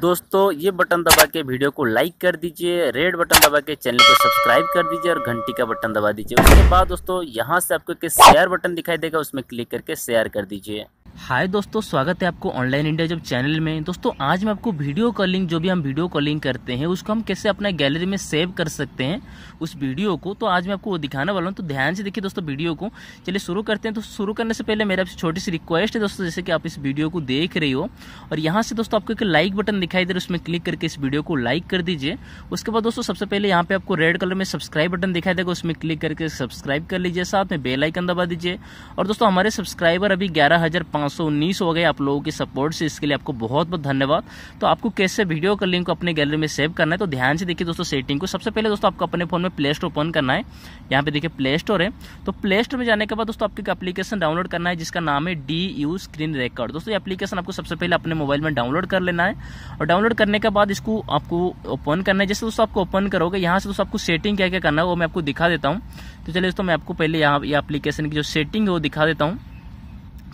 दोस्तों ये बटन दबा के वीडियो को लाइक कर दीजिए, रेड बटन दबा के चैनल को सब्सक्राइब कर दीजिए और घंटी का बटन दबा दीजिए। उसके बाद दोस्तों यहाँ से आपको एक शेयर बटन दिखाई देगा, उसमें क्लिक करके शेयर कर दीजिए। हाय दोस्तों, स्वागत है आपको ऑनलाइन इंडिया जॉब चैनल में। दोस्तों आज मैं आपको वीडियो कॉलिंग, जो भी हम वीडियो कॉलिंग करते हैं उसको हम कैसे अपना गैलरी में सेव कर सकते हैं उस वीडियो को, तो आज मैं आपको वो दिखाने वाला हूँ। तो ध्यान से देखिए दोस्तों वीडियो को, चलिए शुरू करते हैं। तो शुरू करने से पहले मेरा आपसे छोटी सी रिक्वेस्ट है दोस्तों, जैसे कि आप इस वीडियो को देख रहे हो और यहाँ से दोस्तों आपको एक लाइक बटन दिखाई दे रहा है, उसमें क्लिक करके इस वीडियो को लाइक कर दीजिए। उसके बाद दोस्तों सबसे पहले यहाँ पे आपको रेड कलर में सब्सक्राइब बटन दिखाई देगा, उसमें क्लिक करके सब्सक्राइब कर लीजिए, साथ में बेल आइकन दबा दीजिए। और दोस्तों हमारे सब्सक्राइबर अभी 11,519 हो गए आप लोगों के सपोर्ट से, इसके लिए आपको बहुत बहुत धन्यवाद। तो आपको कैसे वीडियो का लिंक अपने गैलरी में सेव करना है तो ध्यान से देखिए दोस्तों सेटिंग को। सबसे पहले दोस्तों आपको अपने फोन में प्ले स्टोर ओपन करना है, यहाँ पे देखिए प्ले स्टोर है। तो प्ले स्टोर में जाने के बाद दोस्तों आपको एक एप्लीकेशन डाउनलोड करना है जिसका नाम है DU स्क्रीन रिकॉर्ड। दोस्तों ये एप्लीकेशन आपको सबसे पहले अपने मोबाइल में डाउनलोड कर लेना है और डाउनलोड करने के बाद इसको आपको ओपन करना है। जैसे दोस्तों आपको ओपन करोगे यहाँ से दोस्तों आपको सेटिंग क्या क्या करना है वो मैं आपको दिखा देता हूँ। तो चलिए दोस्तों मैं आपको पहले यहाँ ये एप्लीकेशन की जो सेटिंग है वो दिखा देता हूँ।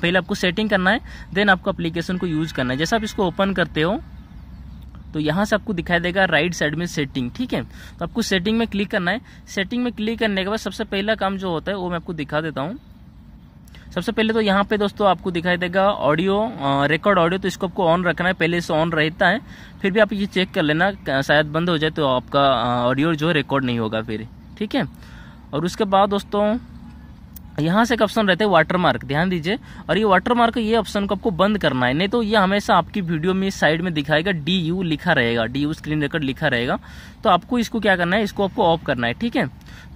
पहले आपको सेटिंग करना है, देन आपको एप्लीकेशन को यूज़ करना है। जैसा आप इसको ओपन करते हो तो यहाँ से आपको दिखाई देगा राइट साइड में सेटिंग, ठीक है। तो आपको सेटिंग में क्लिक करना है। सेटिंग में क्लिक करने के बाद सबसे पहला काम जो होता है वो मैं आपको दिखा देता हूँ। सबसे पहले तो यहाँ पे दोस्तों आपको दिखाई देगा ऑडियो रिकॉर्ड ऑडियो, तो इसको आपको ऑन रखना है। पहले से ऑन रहता है, फिर भी आप ये चेक कर लेना, शायद बंद हो जाए तो आपका ऑडियो जो रिकॉर्ड नहीं होगा फिर, ठीक है। और उसके बाद दोस्तों यहाँ से एक ऑप्शन रहता है वाटरमार्क, ध्यान दीजिए। और ये वाटरमार्क ये ऑप्शन को आपको बंद करना है, नहीं तो ये हमेशा आपकी वीडियो में साइड में दिखाएगा DU लिखा रहेगा, DU स्क्रीन रिकॉर्ड लिखा रहेगा। तो आपको इसको क्या करना है, इसको आपको ऑफ करना है, ठीक है।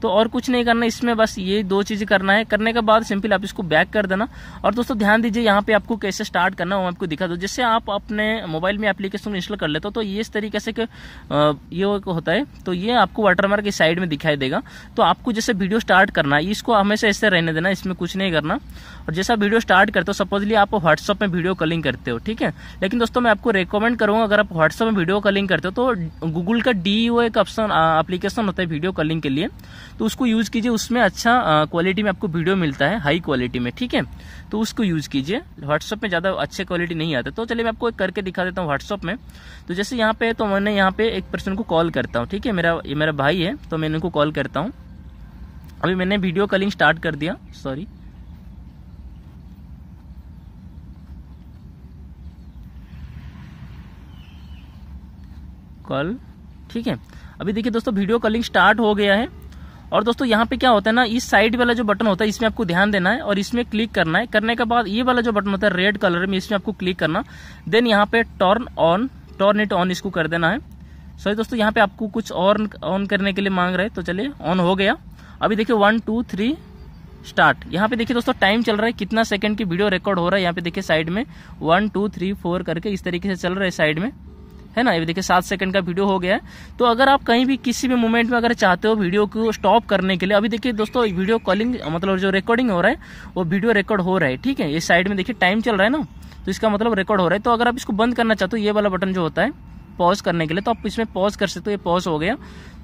तो और कुछ नहीं करना इसमें, बस ये दो चीज़ें करना है। करने के बाद सिंपल आप इसको बैक कर देना। और दोस्तों ध्यान दीजिए यहाँ पे आपको कैसे स्टार्ट करना वो आपको दिखा दो। जैसे आप अपने मोबाइल में एप्लीकेशन इंस्टॉल कर लेते हो तो ये इस तरीके से ये होता है, तो ये आपको वाटरमार्क इस साइड में दिखाई देगा। तो आपको जैसे वीडियो स्टार्ट करना है इसको हमेशा ऐसे रहने देना, इसमें कुछ नहीं करना। और जैसा वीडियो स्टार्ट करते हो, सपोजली आप व्हाट्सअप में वीडियो कॉलिंग करते हो, ठीक है। लेकिन दोस्तों मैं आपको रिकमेंड करूँगा अगर आप व्हाट्सअप में वीडियो कॉलिंग करते हो तो गूगल का DU एक ऑप्शन एप्लीकेशन होता है वीडियो कॉलिंग के लिए, तो उसको यूज़ कीजिए। उसमें अच्छा क्वालिटी में आपको वीडियो मिलता है, हाई क्वालिटी में, ठीक है। तो उसको यूज़ कीजिए, व्हाट्सअप में ज़्यादा अच्छे क्वालिटी नहीं आते। तो चलिए मैं आपको एक करके दिखा देता हूँ व्हाट्सअप में। तो जैसे यहाँ पे, तो मैंने यहाँ पे एक पर्सन को कॉल करता हूँ, ठीक है। ये मेरा भाई है तो मैंने उनको कॉल करता हूँ। अभी मैंने वीडियो कॉलिंग स्टार्ट कर दिया, सॉरी। कॉल, ठीक है। अभी देखिए दोस्तों वीडियो कॉलिंग स्टार्ट हो गया है। और दोस्तों यहाँ पे क्या होता है ना, इस साइड वाला जो बटन होता है इसमें आपको ध्यान देना है और इसमें क्लिक करना है। करने के बाद ये वाला जो बटन होता है रेड कलर में, इसमें आपको क्लिक करना, देन यहाँ पे टर्न इट ऑन इसको कर देना है। सॉरी दोस्तों यहाँ पे आपको कुछ और ऑन करने के लिए मांग रहे हैं, तो चलिए ऑन हो गया। अभी देखिए 1 2 3 स्टार्ट। यहाँ पे देखिए दोस्तों टाइम चल रहा है, कितना सेकंड की वीडियो रिकॉर्ड हो रहा है। यहाँ पे देखिए साइड में 1 2 3 4 करके इस तरीके से चल रहा है साइड में, है ना। ये देखिए 7 सेकंड का वीडियो हो गया है। तो अगर आप कहीं भी किसी भी मोमेंट में अगर चाहते हो वीडियो को स्टॉप करने के लिए, अभी देखिए दोस्तों वीडियो कॉलिंग मतलब जो रिकॉर्डिंग हो रहा है वो वीडियो रिकॉर्ड हो रहा है, ठीक है। ये साइड में देखिए टाइम चल रहा है ना, तो इसका मतलब रिकॉर्ड हो रहा है। तो अगर आप इसको बंद करना चाहते हो, ये वाला बटन जो होता है पॉज करने के लिए, तो आप इसमें पॉज कर सकते हो। ये पॉज हो गया।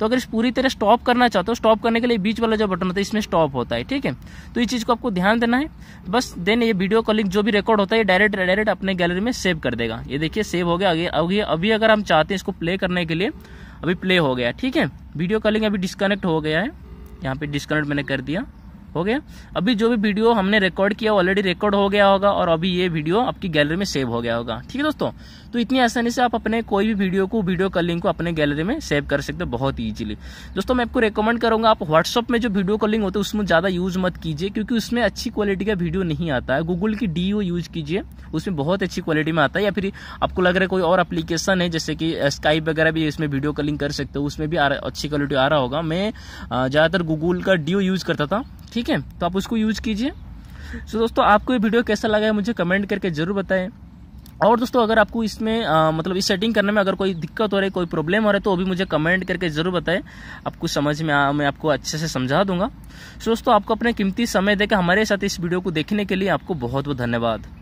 तो अगर इस पूरी तरह स्टॉप करना चाहते हो, स्टॉप करने के लिए बीच वाला जो बटन होता है इसमें स्टॉप होता है, ठीक है। तो इस चीज़ को आपको ध्यान देना है बस। देन ये वीडियो कॉलिंग जो भी रिकॉर्ड होता है ये डायरेक्ट अपने गैलरी में सेव कर देगा। ये देखिए सेव हो गया। आगे अभी अगर हम चाहते हैं इसको प्ले करने के लिए, अभी प्ले हो गया, ठीक है। वीडियो कॉलिंग अभी डिस्कनेक्ट हो गया है, यहाँ पर डिस्कनेक्ट मैंने कर दिया, हो गया। अभी जो भी वीडियो हमने रिकॉर्ड किया ऑलरेडी रिकॉर्ड हो गया होगा और अभी ये वीडियो आपकी गैलरी में सेव हो गया होगा, ठीक है दोस्तों। तो इतनी आसानी से आप अपने कोई भी वीडियो को, वीडियो कॉलिंग को अपने गैलरी में सेव कर सकते हो बहुत ईजिली। दोस्तों मैं आपको रिकमेंड करूँगा आप व्हाट्सअप में जो वीडियो कॉलिंग होती है उसमें ज़्यादा यूज़ मत कीजिए, क्योंकि उसमें अच्छी क्वालिटी का वीडियो नहीं आता है। गूगल की DU यूज़ कीजिए, उसमें बहुत अच्छी क्वालिटी में आता है। या फिर आपको लग रहा है कोई और एप्लीकेशन है जैसे कि स्काइप वगैरह भी इसमें वीडियो कॉलिंग कर सकते हो, उसमें भी अच्छी क्वालिटी आ रहा होगा। मैं ज़्यादातर गूगल का DU यूज़ करता था, ठीक है। तो आप उसको यूज कीजिए। सो दोस्तों आपको ये वीडियो कैसा लगा है मुझे कमेंट करके जरूर बताएं। और दोस्तों अगर आपको इसमें मतलब इस सेटिंग करने में अगर कोई दिक्कत हो रही है, कोई प्रॉब्लम हो रहा है, तो अभी मुझे कमेंट करके जरूर बताएं। आपको समझ में मैं आपको अच्छे से समझा दूंगा। सो दोस्तों आपको अपने कीमती समय देकर हमारे साथ इस वीडियो को देखने के लिए आपको बहुत बहुत धन्यवाद।